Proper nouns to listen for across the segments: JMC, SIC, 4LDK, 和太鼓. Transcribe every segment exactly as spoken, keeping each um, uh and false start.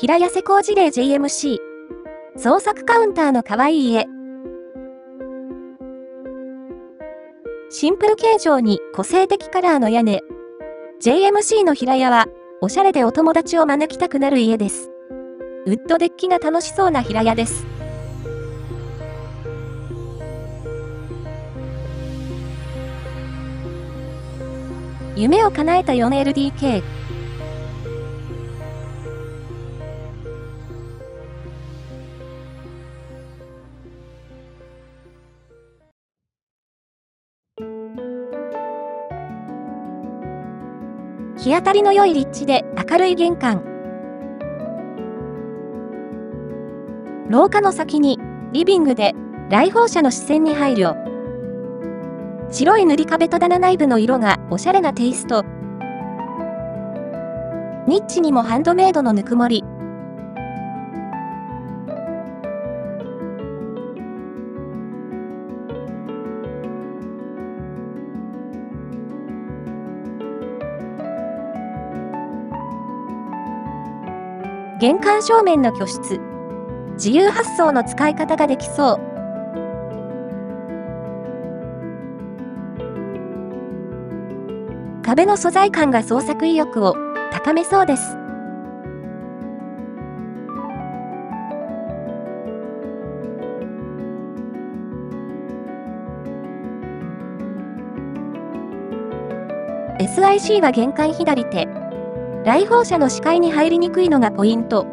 平安小路玲 ジェイエムシー。創作カウンターの可愛い絵。シンプル形状に個性的カラーの屋根。ジェイエムシー の平屋は、おしゃれでお友達を招きたくなる家です。ウッドデッキが楽しそうな平屋です。夢を叶えた よんエルディーケー。日当たりの良い立地で明るい玄関。廊下の先にリビングで来訪者の視線に配慮。白い塗り壁と棚内部の色がおしゃれなテイスト。ニッチにもハンドメイドのぬくもり。玄関正面の居室。自由発想の使い方ができそう。壁の素材感が創作意欲を高めそうです。エスアイシー は玄関左手。来訪者の視界に入りにくいのがポイント。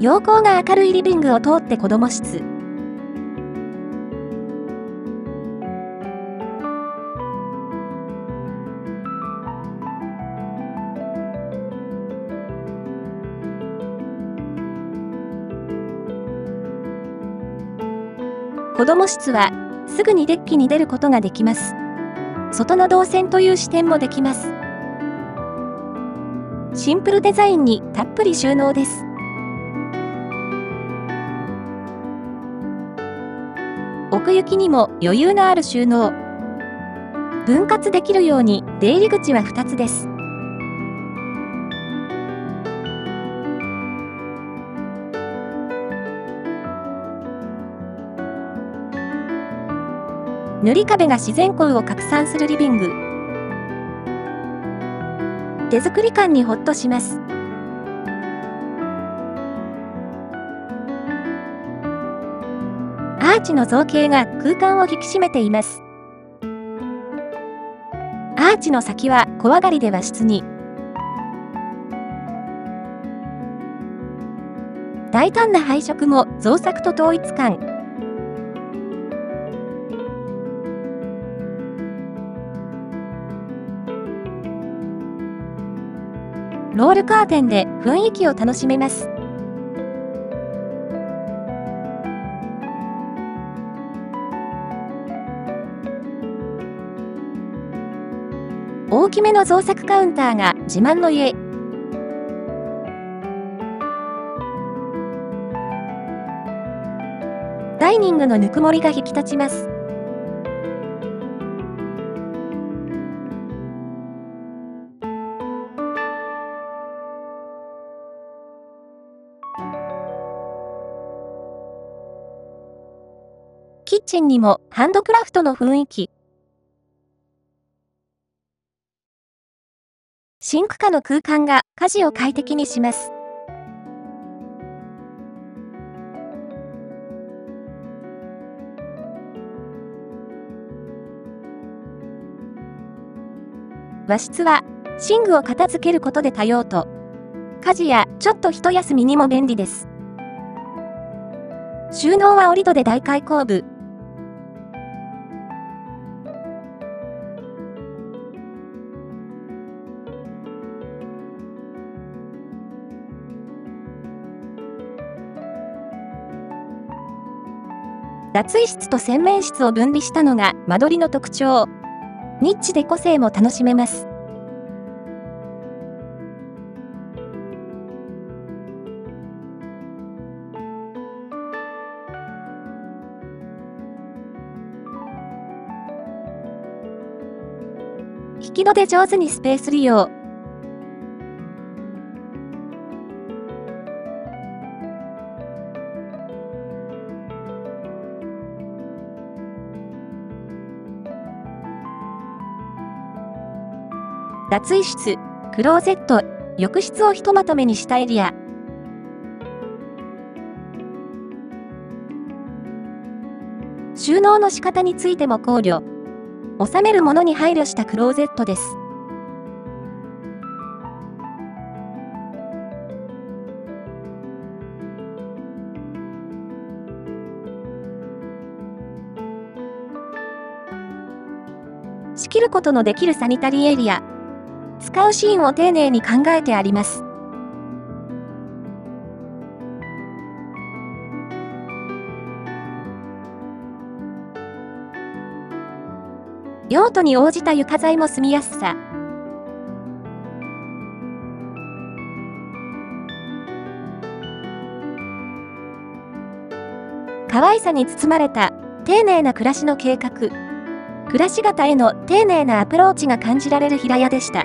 陽光が明るいリビングを通って子供室。子供室はすぐにデッキに出ることができます。外の動線という視点もできます。シンプルデザインにたっぷり収納です。奥行きにも余裕のある収納。分割できるように出入り口はふたつです。塗り壁が自然光を拡散するリビング。手作り感にほっとします。アーチの造形が空間を引き締めています。アーチの先は小上がりで和室に。大胆な配色も造作と統一感。ロールカーテンで雰囲気を楽しめます。大きめの造作カウンターが自慢の家。ダイニングのぬくもりが引き立ちます。キッチンにもハンドクラフトの雰囲気。シンク下の空間が家事を快適にします。和室は寝具を片付けることで多用途。家事やちょっと一休みにも便利です。収納は折り戸で大開口部。脱衣室と洗面室を分離したのが間取りの特徴。ニッチで個性も楽しめます。利き度で上手にスペース利用。脱衣室、クローゼット、浴室をひとまとめにしたエリア。収納の仕方についても考慮。収めるものに配慮したクローゼットです。仕切ることのできるサニタリーエリア。使うシーンを丁寧に考えてあります。用途に応じた床材も住みやすさ。可愛さに包まれた丁寧な暮らしの計画。暮らし方への丁寧なアプローチが感じられる平屋でした。